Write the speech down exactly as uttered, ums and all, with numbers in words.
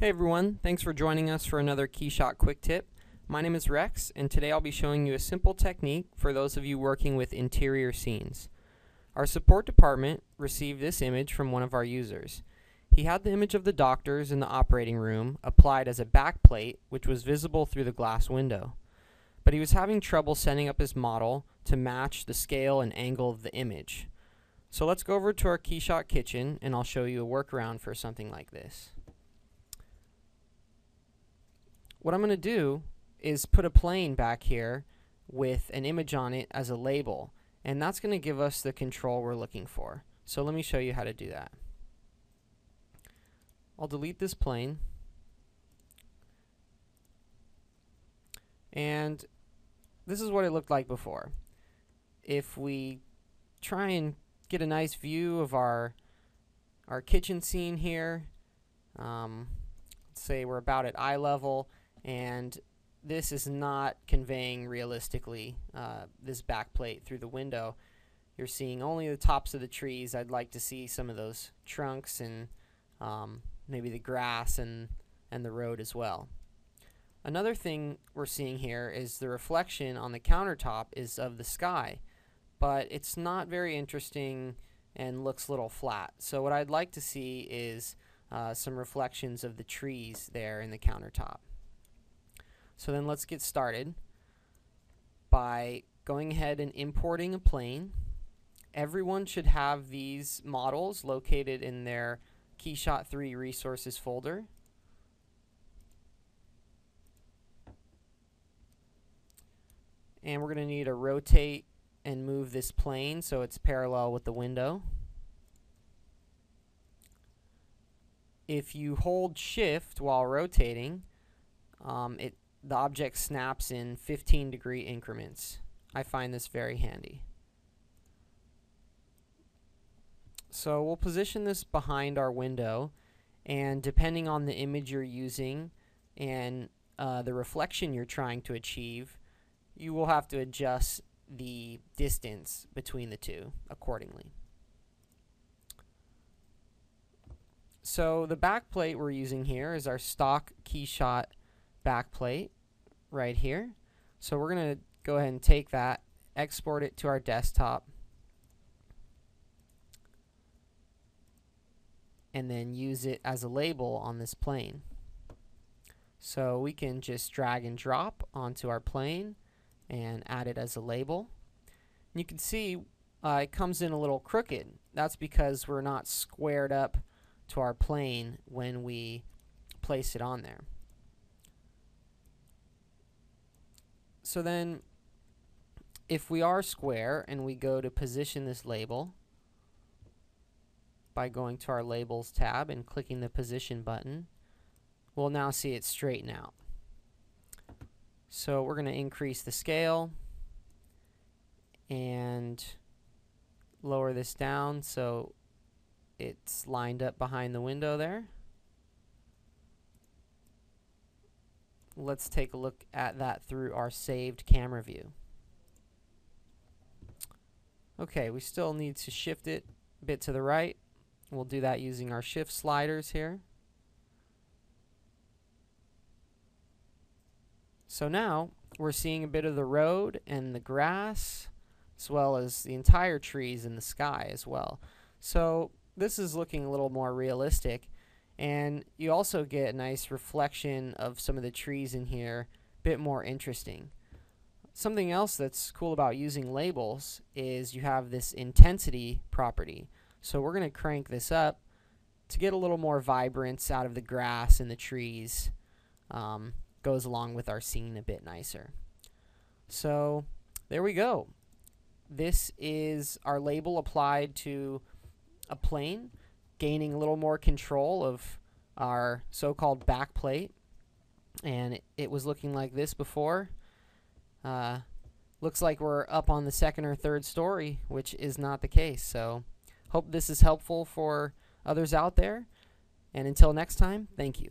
Hey everyone, thanks for joining us for another KeyShot Quick Tip. My name is Rex, and today I'll be showing you a simple technique for those of you working with interior scenes. Our support department received this image from one of our users. He had the image of the doctors in the operating room applied as a backplate, which was visible through the glass window. But he was having trouble setting up his model to match the scale and angle of the image. So let's go over to our KeyShot kitchen, and I'll show you a workaround for something like this. What I'm going to do is put a plane back here with an image on it as a label, and that's going to give us the control we're looking for. So let me show you how to do that. I'll delete this plane, and this is what it looked like before. If we try and get a nice view of our our kitchen scene here, um, let's say we're about at eye level, and this is not conveying realistically uh, this backplate through the window. You're seeing only the tops of the trees. I'd like to see some of those trunks and um, maybe the grass and, and the road as well. Another thing we're seeing here is the reflection on the countertop is of the sky, but it's not very interesting and looks a little flat. So what I'd like to see is uh, some reflections of the trees there in the countertop. So then let's get started by going ahead and importing a plane. Everyone should have these models located in their KeyShot three resources folder. And we're going to need to rotate and move this plane so it's parallel with the window. If you hold shift while rotating, um, it the object snaps in fifteen degree increments. I find this very handy. So we'll position this behind our window, and depending on the image you're using and uh, the reflection you're trying to achieve, you will have to adjust the distance between the two accordingly. So the backplate we're using here is our stock KeyShot backplate right here. So we're going to go ahead and take that, export it to our desktop, and then use it as a label on this plane. So we can just drag and drop onto our plane and add it as a label. And you can see uh, it comes in a little crooked. That's because we're not squared up to our plane when we place it on there. So then if we are square and we go to position this label by going to our labels tab and clicking the position button, we'll now see it straighten out. So we're going to increase the scale and lower this down so it's lined up behind the window there. Let's take a look at that through our saved camera view. Okay, we still need to shift it a bit to the right. We'll do that using our shift sliders here. So now we're seeing a bit of the road and the grass, as well as the entire trees and the sky as well. So this is looking a little more realistic. And you also get a nice reflection of some of the trees in here, a bit more interesting. Something else that's cool about using labels is you have this intensity property. So we're going to crank this up to get a little more vibrance out of the grass and the trees. Um, goes along with our scene a bit nicer. So there we go. This is our label applied to a plane, gaining a little more control of our so-called backplate, and it, it was looking like this before. Uh, looks like we're up on the second or third story, which is not the case. So hope this is helpful for others out there, and until next time, thank you.